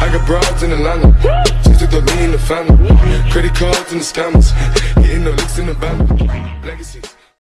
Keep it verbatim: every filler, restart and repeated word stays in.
I got broads in Atlanta. She took the lean in the family. Credit cards and the scammers. Getting no licks in the banner. Legacies.